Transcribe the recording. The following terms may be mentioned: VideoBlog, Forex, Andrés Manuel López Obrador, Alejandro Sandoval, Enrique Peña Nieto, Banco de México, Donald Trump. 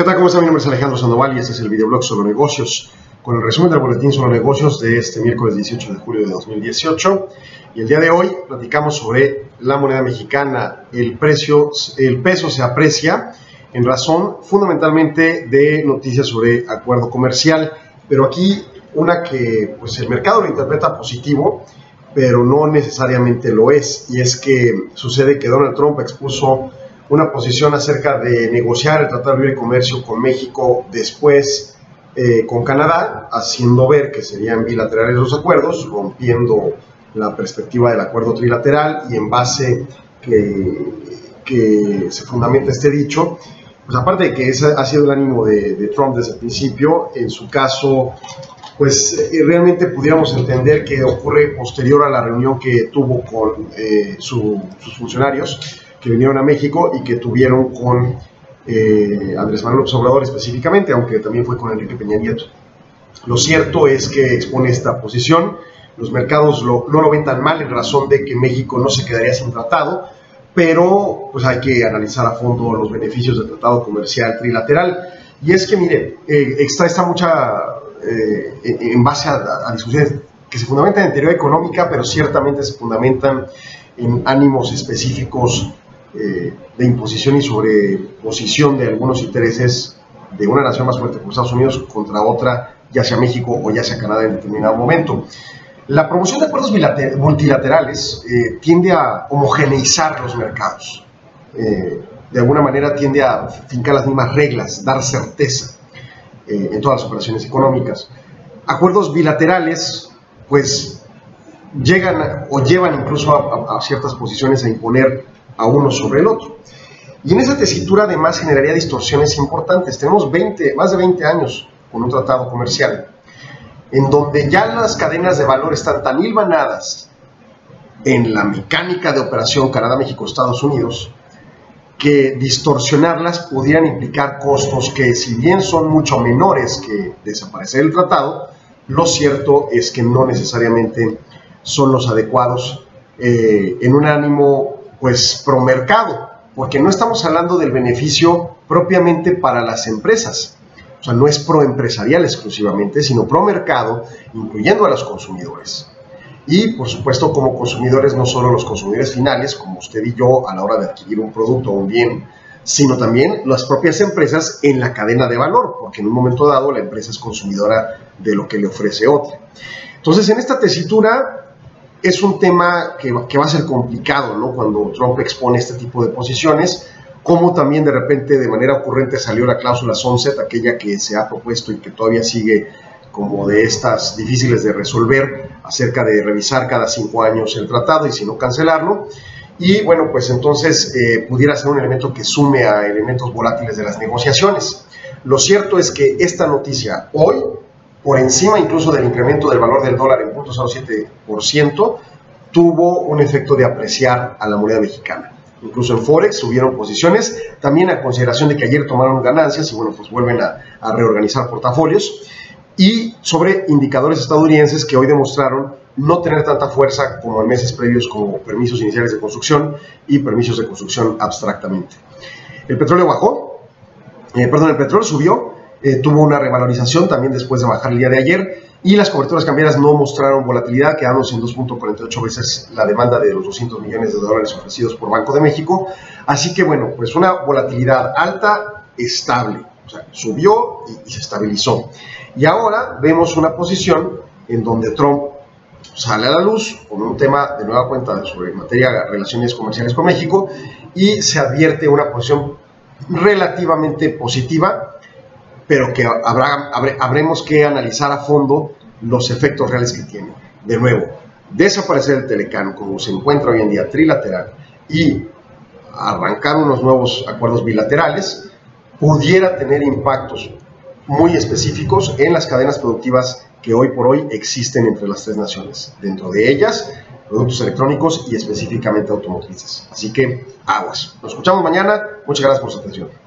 ¿Qué tal? ¿Cómo están? Mi nombre es Alejandro Sandoval y este es el videoblog sobre negocios, con el resumen del boletín sobre negocios de este miércoles 18 de julio de 2018. Y el día de hoy platicamos sobre la moneda mexicana. El peso se aprecia en razón fundamentalmente de noticias sobre acuerdo comercial, pero aquí una que pues el mercado lo interpreta positivo, pero no necesariamente lo es. Y es que sucede que Donald Trump expuso una posición acerca de negociar el Tratado de Libre Comercio con México, después con Canadá, haciendo ver que serían bilaterales los acuerdos, rompiendo la perspectiva del acuerdo trilateral, y en base que se fundamenta este dicho. Pues aparte de que ese ha sido el ánimo de Trump desde el principio, en su caso, pues realmente pudiéramos entender que ocurre posterior a la reunión que tuvo con sus funcionarios que vinieron a México y que tuvieron con Andrés Manuel López Obrador específicamente, aunque también fue con Enrique Peña Nieto. Lo cierto es que expone esta posición, los mercados no lo ven tan mal en razón de que México no se quedaría sin tratado, pero pues hay que analizar a fondo los beneficios del tratado comercial trilateral. Y es que, mire, está mucha... en base a discusiones que se fundamentan en teoría económica, pero ciertamente se fundamentan en ánimos específicos de imposición y sobreposición de algunos intereses de una nación más fuerte como Estados Unidos contra otra, ya sea México o ya sea Canadá en determinado momento. La promoción de acuerdos multilaterales tiende a homogeneizar los mercados, de alguna manera tiende a fincar las mismas reglas, dar certeza en todas las operaciones económicas. Acuerdos bilaterales pues llegan o llevan incluso a ciertas posiciones a imponer a uno sobre el otro. Y en esa tesitura además generaría distorsiones importantes. Tenemos más de 20 años con un tratado comercial en donde ya las cadenas de valor están tan hilvanadas en la mecánica de operación Canadá-México-Estados Unidos, que distorsionarlas pudieran implicar costos que, si bien son mucho menores que desaparecer el tratado, lo cierto es que no necesariamente son los adecuados en un ánimo pues promercado, porque no estamos hablando del beneficio propiamente para las empresas, o sea, no es proempresarial exclusivamente, sino promercado, incluyendo a los consumidores. Y, por supuesto, como consumidores, no solo los consumidores finales, como usted y yo, a la hora de adquirir un producto o un bien, sino también las propias empresas en la cadena de valor, porque en un momento dado la empresa es consumidora de lo que le ofrece otra. Entonces, en esta tesitura es un tema que va a ser complicado, ¿no? Cuando Trump expone este tipo de posiciones, como también de repente, de manera ocurrente, salió la cláusula sunset, aquella que se ha propuesto y que todavía sigue como de estas difíciles de resolver, acerca de revisar cada 5 años el tratado y si no cancelarlo. Y bueno, pues entonces pudiera ser un elemento que sume a elementos volátiles de las negociaciones. Lo cierto es que esta noticia hoy, por encima incluso del incremento del valor del dólar en 0.07%, tuvo un efecto de apreciar a la moneda mexicana. Incluso en Forex subieron posiciones, también a consideración de que ayer tomaron ganancias y bueno, pues vuelven a reorganizar portafolios. Y sobre indicadores estadounidenses que hoy demostraron no tener tanta fuerza como en meses previos, como permisos iniciales de construcción y permisos de construcción abstractamente. El petróleo subió, tuvo una revalorización también después de bajar el día de ayer, y las coberturas cambiarias no mostraron volatilidad, quedándose en 2.48 veces la demanda de los $200 millones ofrecidos por Banco de México. Así que bueno, pues una volatilidad alta, estable. O sea, subió y se estabilizó. Y ahora vemos una posición en donde Trump sale a la luz con un tema de nueva cuenta sobre materia de relaciones comerciales con México, y se advierte una posición relativamente positiva, pero que habremos que analizar a fondo los efectos reales que tiene. De nuevo, desaparecer el Telecán como se encuentra hoy en día trilateral y arrancar unos nuevos acuerdos bilaterales pudiera tener impactos muy específicos en las cadenas productivas que hoy por hoy existen entre las 3 naciones. Dentro de ellas, productos electrónicos y específicamente automotrices. Así que, aguas. Nos escuchamos mañana. Muchas gracias por su atención.